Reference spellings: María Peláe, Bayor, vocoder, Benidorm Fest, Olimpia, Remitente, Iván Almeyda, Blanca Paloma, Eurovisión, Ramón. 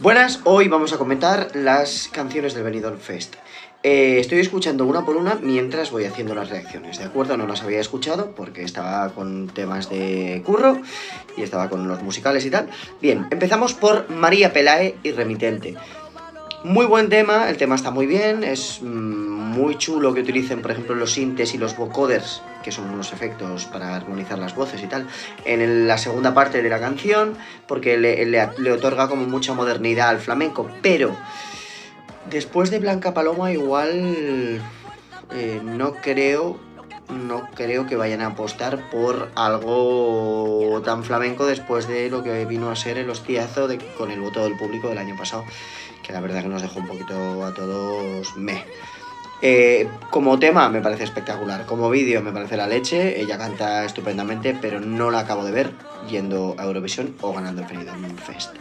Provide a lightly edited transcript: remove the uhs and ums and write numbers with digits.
Buenas, hoy vamos a comentar las canciones del Benidorm Fest. Estoy escuchando una por una mientras voy haciendo las reacciones, ¿de acuerdo? No las había escuchado porque estaba con temas de curro y estaba con los musicales y tal. Bien, empezamos por María Peláe y Remitente. Muy buen tema, el tema está muy bien, es muy chulo que utilicen, por ejemplo, los sintes y los vocoders, que son unos efectos para armonizar las voces y tal, en la segunda parte de la canción, porque le otorga como mucha modernidad al flamenco, pero después de Blanca Paloma igual no creo que vayan a apostar por algo tan flamenco después de lo que vino a ser el hostiazo con el voto del público del año pasado, que la verdad que nos dejó un poquito a todos meh. Como tema me parece espectacular, como vídeo me parece la leche, ella canta estupendamente, pero no la acabo de ver yendo a Eurovisión o ganando el Benidorm Fest.